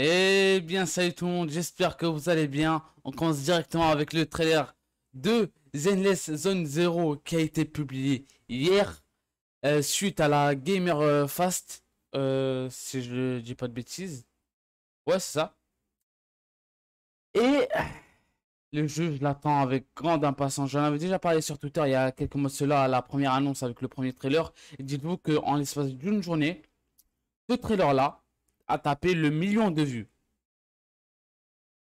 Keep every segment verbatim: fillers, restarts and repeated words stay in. Eh bien salut tout le monde, j'espère que vous allez bien. On commence directement avec le trailer de Zenless Zone Zero qui a été publié hier euh, suite à la Gamer Fast, euh, si je ne dis pas de bêtises. Ouais c'est ça. Et le jeu je l'attends avec grande impatience. J'en avais déjà parlé sur Twitter il y a quelques mois cela, la première annonce avec le premier trailer. Dites-vous qu'en l'espace d'une journée, ce trailer là à taper le million de vues.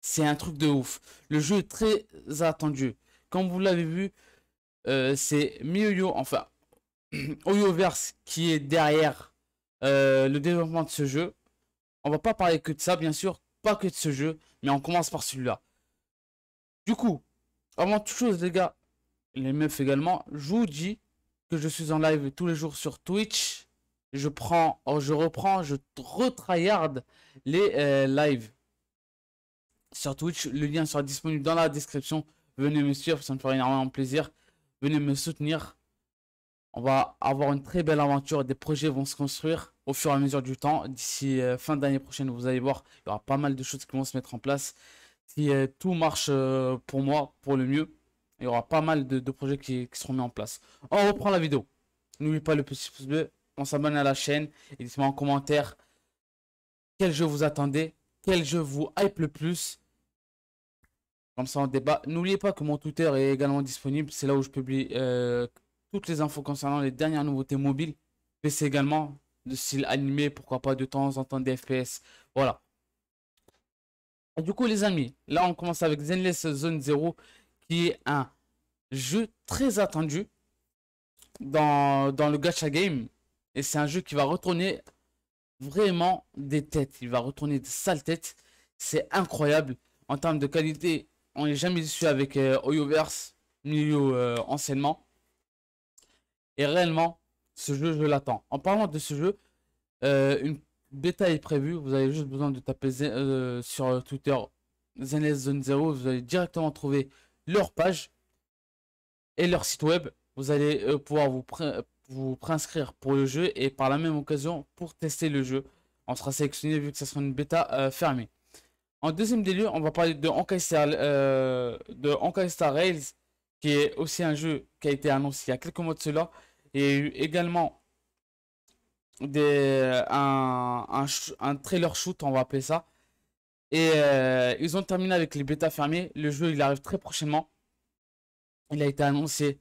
C'est un truc de ouf. Le jeu est très attendu. Comme vous l'avez vu, euh, c'est HoYo, enfin HoYoverse qui est derrière euh, le développement de ce jeu. On va pas parler que de ça, bien sûr, pas que de ce jeu, mais on commence par celui-là. Du coup, avant toute chose, les gars, les meufs également, je vous dis que je suis en live tous les jours sur Twitch. Je prends, je reprends, je retryhard les euh, lives sur Twitch. Le lien sera disponible dans la description. Venez me suivre, ça me fera énormément plaisir. Venez me soutenir. On va avoir une très belle aventure. Des projets vont se construire au fur et à mesure du temps. D'ici euh, fin d'année prochaine, vous allez voir, il y aura pas mal de choses qui vont se mettre en place. Si euh, tout marche euh, pour moi, pour le mieux, il y aura pas mal de, de projets qui, qui seront mis en place. On reprend la vidéo. N'oubliez pas le petit pouce bleu. On s'abonne à la chaîne et dites-moi en commentaire quel jeu vous attendez, quel jeu vous hype le plus. Comme ça on débat. N'oubliez pas que mon Twitter est également disponible. C'est là où je publie euh, toutes les infos concernant les dernières nouveautés mobiles. P C également, de style animé, pourquoi pas de temps en temps des F P S. Voilà. Et du coup les amis, là on commence avec Zenless Zone Zero qui est un jeu très attendu dans, dans le gacha game. Et c'est un jeu qui va retourner vraiment des têtes. Il va retourner des sales têtes. C'est incroyable. En termes de qualité, on n'est jamais déçu avec euh, HoYoverse, milieu euh, anciennement. Et réellement, ce jeu, je l'attends. En parlant de ce jeu, euh, une bêta est prévue. Vous avez juste besoin de taper euh, sur Twitter Zenless Zone Zero. Vous allez directement trouver leur page et leur site web. Vous allez euh, pouvoir vous pré vous préinscrire pour le jeu et par la même occasion pour tester le jeu. On sera sélectionné vu que ça sera une bêta euh, fermée. En deuxième lieu, on va parler de Honkai Star, euh, de Honkai Star Rail qui est aussi un jeu qui a été annoncé il y a quelques mois de cela. Il y a eu également des, un, un, un trailer shoot, on va appeler ça. Et euh, ils ont terminé avec les bêtas fermées. Le jeu il arrive très prochainement. Il a été annoncé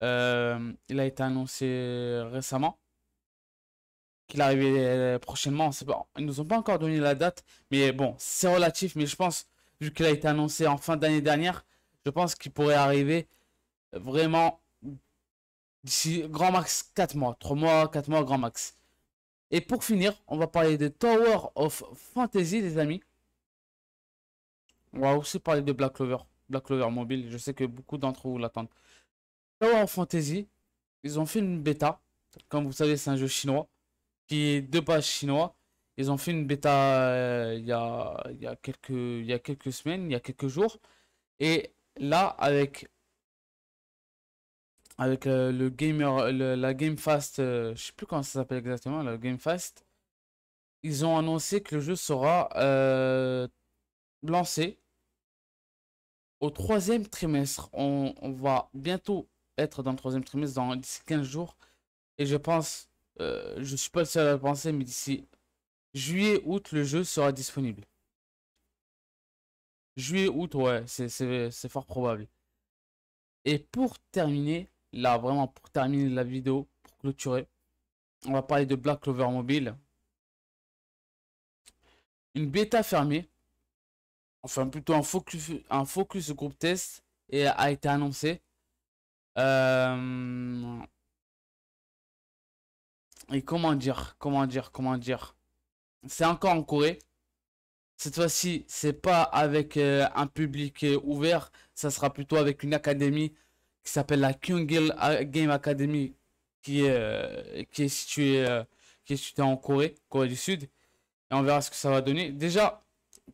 Euh, il a été annoncé récemment qu'il arrivait prochainement. Ils nous ont pas encore donné la date, mais bon, c'est relatif. Mais je pense, vu qu'il a été annoncé en fin d'année dernière, je pense qu'il pourrait arriver vraiment d'ici grand max quatre mois, trois mois, quatre mois grand max. Et pour finir, on va parler de Tower of Fantasy, les amis. On va aussi parler de Black Clover, Black Clover mobile. Je sais que beaucoup d'entre vous l'attendent. Tower of Fantasy, ils ont fait une bêta. Comme vous savez, c'est un jeu chinois qui est de base chinois. Ils ont fait une bêta euh, il, y a, il, y a quelques, il y a quelques semaines, il y a quelques jours. Et là, avec, avec euh, le gamer, le, la Game Fast, euh, je sais plus comment ça s'appelle exactement, la Game Fast, ils ont annoncé que le jeu sera euh, lancé au troisième trimestre. On, on va bientôt être dans le troisième trimestre dans d'ici quinze jours. Et je pense, euh, je suis pas le seul à le penser, mais d'ici juillet août, le jeu sera disponible. Juillet août, ouais, c'est fort probable. Et pour terminer, là vraiment pour terminer la vidéo, pour clôturer, on va parler de Black Clover Mobile. Une bêta fermée, enfin plutôt un focus, un focus groupe test, et a été annoncé. Euh... Et comment dire, comment dire, comment dire. C'est encore en Corée. Cette fois-ci, c'est pas avec euh, un public euh, ouvert, ça sera plutôt avec une académie qui s'appelle la Kungil Game Academy, qui est, euh, qui est située euh, qui est située en Corée, Corée du Sud. Et on verra ce que ça va donner. Déjà,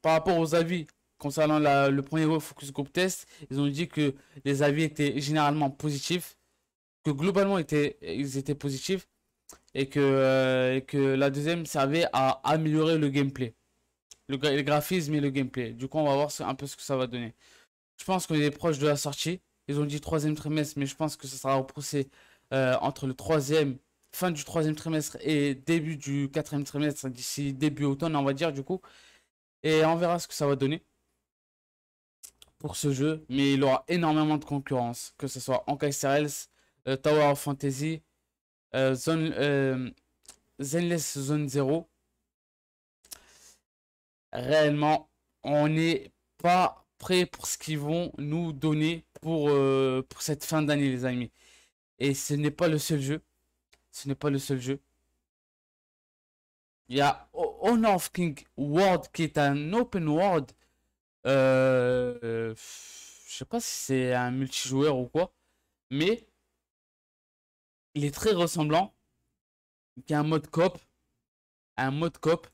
par rapport aux avis concernant la, le premier focus group test, ils ont dit que les avis étaient généralement positifs, que globalement étaient, ils étaient positifs, et que, euh, et que la deuxième servait à améliorer le gameplay. Le, le graphisme et le gameplay. Du coup, on va voir un peu ce que ça va donner. Je pense qu'on est proche de la sortie. Ils ont dit troisième trimestre, mais je pense que ça sera repoussé euh, entre le troisième, fin du troisième trimestre et début du quatrième trimestre, d'ici début automne, on va dire, du coup. Et on verra ce que ça va donner pour ce jeu. Mais il aura énormément de concurrence, que ce soit Honkai Star Rail, euh, Tower of Fantasy, euh, Zone, euh, Zenless Zone Zero. Réellement, on n'est pas prêt pour ce qu'ils vont nous donner pour, euh, pour cette fin d'année, les amis. Et ce n'est pas le seul jeu. Ce n'est pas le seul jeu. Il y a Honor of Kings World qui est un open world. Euh, euh, je sais pas si c'est un multijoueur ou quoi. Mais il est très ressemblant. Il y a un mode coop. Un mode coop.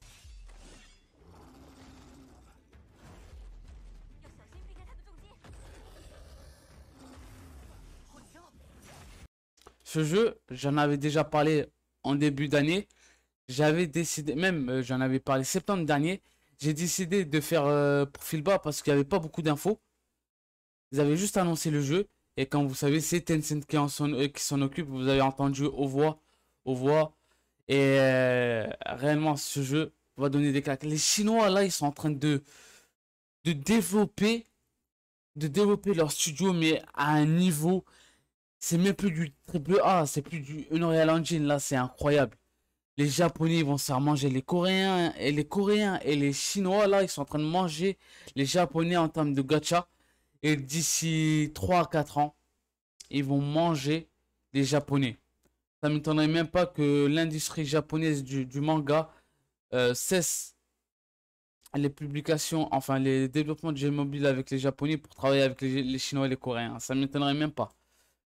Ce jeu, j'en avais déjà parlé en début d'année. J'avais décidé, même euh, j'en avais parlé septembre dernier. J'ai décidé de faire euh, profil bas parce qu'il n'y avait pas beaucoup d'infos. Ils avaient juste annoncé le jeu. Et quand vous savez, c'est Tencent qui s'en euh, qui s'en occupe. Vous avez entendu aux voix. Aux voix. Et euh, réellement, ce jeu va donner des claques. Les Chinois, là, ils sont en train de, de, développer, de développer leur studio, mais à un niveau... C'est même plus du triple A, c'est plus du Unreal Engine, là c'est incroyable. Les Japonais vont se faire manger, les Coréens, et les Coréens et les Chinois, là ils sont en train de manger les Japonais en termes de gacha. Et d'ici trois à quatre ans, ils vont manger les Japonais. Ça ne m'étonnerait même pas que l'industrie japonaise du, du manga euh, cesse les publications, enfin les développements de jeux mobiles avec les Japonais pour travailler avec les, les Chinois et les Coréens. Ça ne m'étonnerait même pas.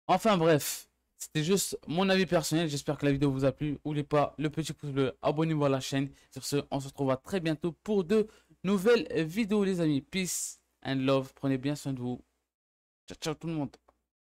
Enfin bref, c'était juste mon avis personnel, j'espère que la vidéo vous a plu. N'oubliez pas le petit pouce bleu, abonnez-vous à la chaîne. Sur ce, on se retrouve à très bientôt pour de nouvelles vidéos les amis. Peace and love, prenez bien soin de vous. Ciao ciao tout le monde.